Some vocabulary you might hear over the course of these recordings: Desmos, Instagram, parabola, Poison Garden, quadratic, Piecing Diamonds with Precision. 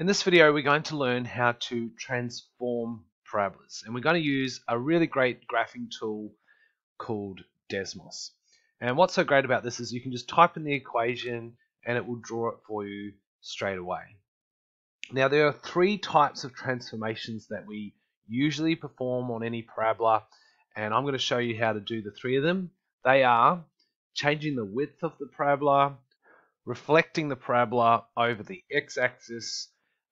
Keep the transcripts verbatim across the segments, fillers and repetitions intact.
In this video, we're going to learn how to transform parabolas, and we're going to use a really great graphing tool called Desmos. And what's so great about this is you can just type in the equation and it will draw it for you straight away. Now, there are three types of transformations that we usually perform on any parabola, and I'm going to show you how to do the three of them. They are changing the width of the parabola, reflecting the parabola over the x-axis,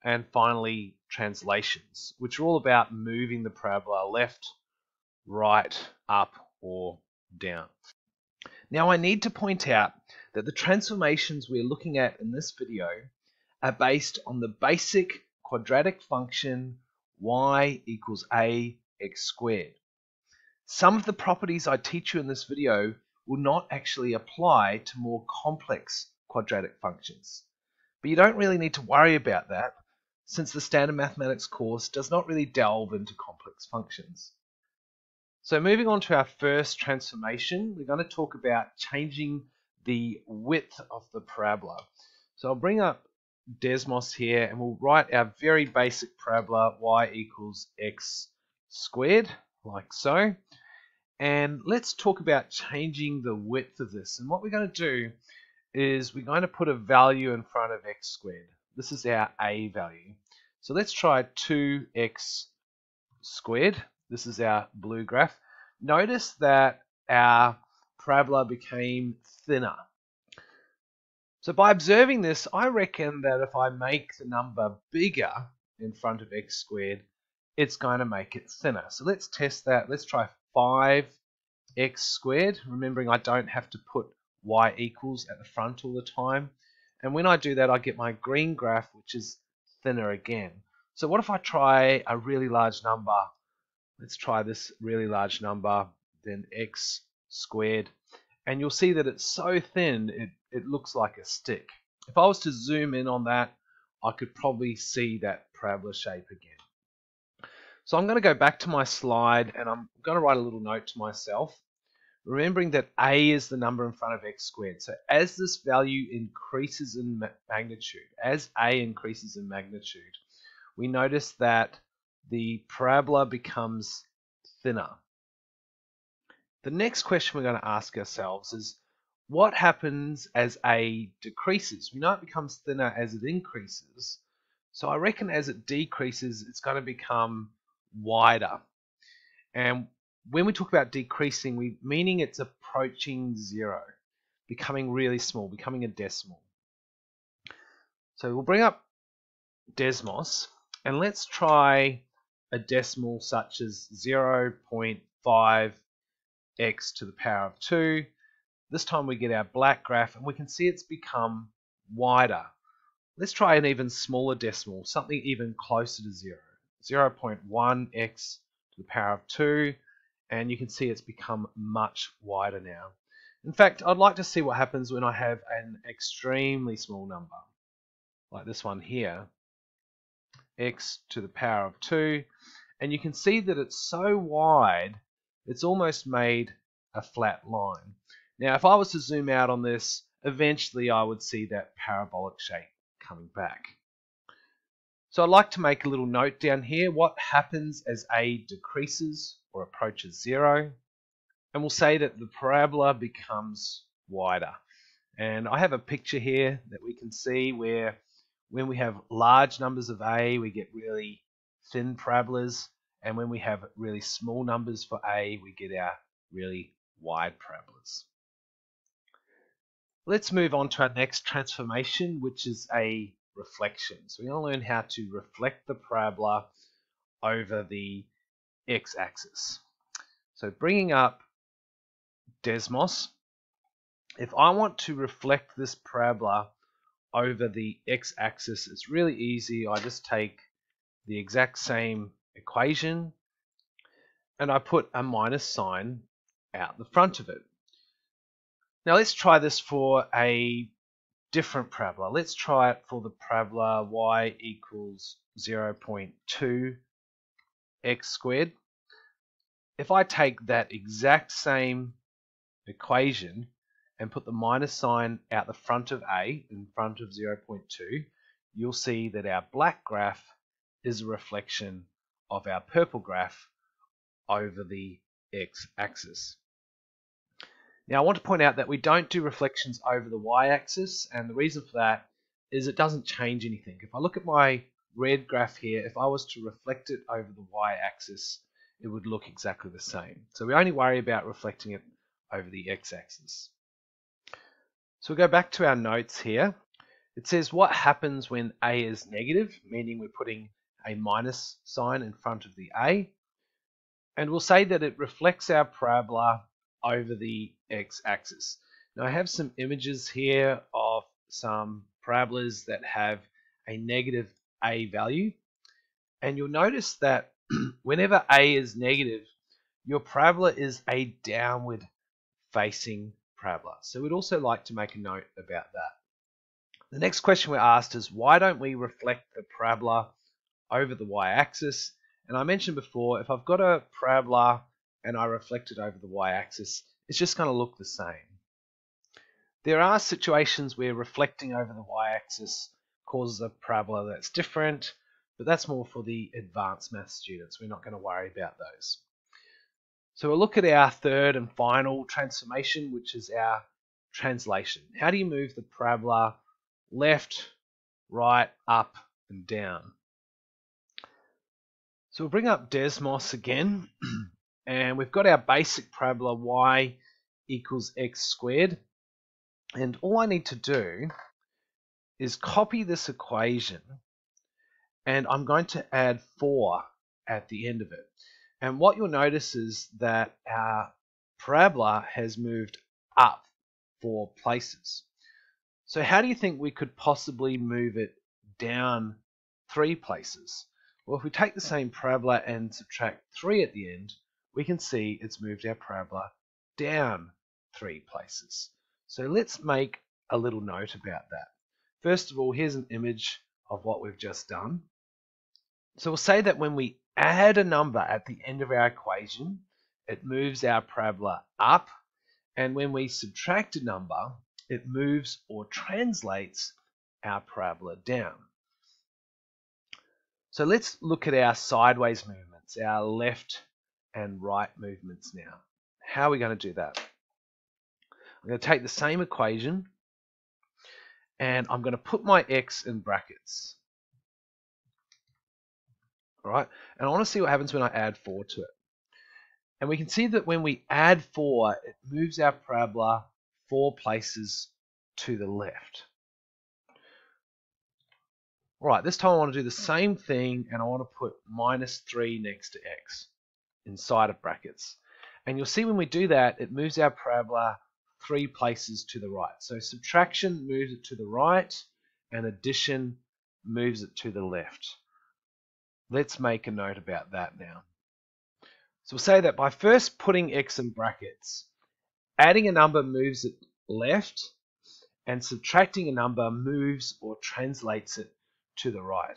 and finally, translations, which are all about moving the parabola left, right, up, or down. Now, I need to point out that the transformations we're looking at in this video are based on the basic quadratic function y equals ax squared. Some of the properties I teach you in this video will not actually apply to more complex quadratic functions. But you don't really need to worry about that, since the standard mathematics course does not really delve into complex functions. So moving on to our first transformation, we're going to talk about changing the width of the parabola. So I'll bring up Desmos here and we'll write our very basic parabola y equals x squared, like so. And let's talk about changing the width of this. And what we're going to do is we're going to put a value in front of x squared. This is our a value. So let's try two x squared. This is our blue graph. Notice that our parabola became thinner. So by observing this, I reckon that if I make the number bigger in front of x squared, it's going to make it thinner. So let's test that. Let's try five x squared, remembering I don't have to put y equals at the front all the time. And when I do that, I get my green graph, which is thinner again. So what if I try a really large number? Let's try this really large number, then x squared. And you'll see that it's so thin, it, it looks like a stick. If I was to zoom in on that, I could probably see that parabola shape again. So I'm going to go back to my slide, and I'm going to write a little note to myself, remembering that a is the number in front of x squared. So as this value increases in magnitude, as a increases in magnitude, we notice that the parabola becomes thinner. The next question we're going to ask ourselves is, what happens as a decreases? We know it becomes thinner as it increases. So I reckon as it decreases, it's going to become wider. And when we talk about decreasing, we meaning it's approaching zero, becoming really small, becoming a decimal. So we'll bring up Desmos, and let's try a decimal such as zero point five x to the power of two. This time we get our black graph, and we can see it's become wider. Let's try an even smaller decimal, something even closer to zero, zero point one x to the power of two. And you can see it's become much wider now. In fact, I'd like to see what happens when I have an extremely small number, like this one here, x to the power of two. And you can see that it's so wide, it's almost made a flat line. Now, if I was to zoom out on this, eventually I would see that parabolic shape coming back. So I'd like to make a little note down here, what happens as a decreases or approaches zero, and we'll say that the parabola becomes wider. And I have a picture here that we can see where when we have large numbers of a, we get really thin parabolas, and when we have really small numbers for a, we get our really wide parabolas. Let's move on to our next transformation, which is a reflection. So we're going to learn how to reflect the parabola over the x-axis. So bringing up Desmos, if I want to reflect this parabola over the x-axis, it's really easy. I just take the exact same equation and I put a minus sign out the front of it. Now let's try this for a different parabola. Let's try it for the parabola y equals zero point two x squared. If I take that exact same equation and put the minus sign out the front of a, in front of zero point two, you'll see that our black graph is a reflection of our purple graph over the x-axis. Now I want to point out that we don't do reflections over the y-axis, and the reason for that is it doesn't change anything. If I look at my red graph here, if I was to reflect it over the y-axis, it would look exactly the same. So we only worry about reflecting it over the x-axis. So we'll go back to our notes here. It says what happens when a is negative, meaning we're putting a minus sign in front of the a. And we'll say that it reflects our parabola over the x-axis. Now I have some images here of some parabolas that have a negative a value. And you'll notice that whenever a is negative, your parabola is a downward facing parabola. So we'd also like to make a note about that. The next question we're asked is, why don't we reflect the parabola over the y-axis? And I mentioned before, if I've got a parabola and I reflect it over the y-axis, it's just going to look the same. There are situations where reflecting over the y-axis causes a parabola that's different, but that's more for the advanced math students. We're not going to worry about those. So we'll look at our third and final transformation, which is our translation. How do you move the parabola left, right, up, and down? So we'll bring up Desmos again, and we've got our basic parabola y equals x squared. And all I need to do is copy this equation, and I'm going to add four at the end of it. And what you'll notice is that our parabola has moved up four places. So how do you think we could possibly move it down three places? Well, if we take the same parabola and subtract three at the end, we can see it's moved our parabola down three places. So let's make a little note about that. First of all, here's an image of what we've just done. So we'll say that when we add a number at the end of our equation, it moves our parabola up, and when we subtract a number, it moves or translates our parabola down. So let's look at our sideways movements, our left and right movements now. How are we going to do that? I'm going to take the same equation, and I'm going to put my x in brackets. All right, and I want to see what happens when I add four to it. And we can see that when we add four, it moves our parabola four places to the left. All right, this time I want to do the same thing, and I want to put minus three next to x inside of brackets. And you'll see when we do that, it moves our parabola three places to the right. So subtraction moves it to the right, and addition moves it to the left. Let's make a note about that now. So we'll say that by first putting x in brackets, adding a number moves it left, and subtracting a number moves or translates it to the right.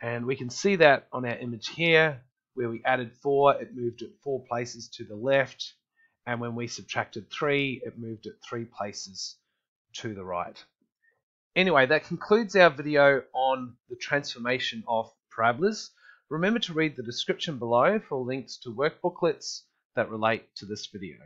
And we can see that on our image here, where we added four, it moved it four places to the left, and when we subtracted three, it moved it three places to the right. Anyway, that concludes our video on the transformation of parabolas. Remember to read the description below for links to workbooklets that relate to this video.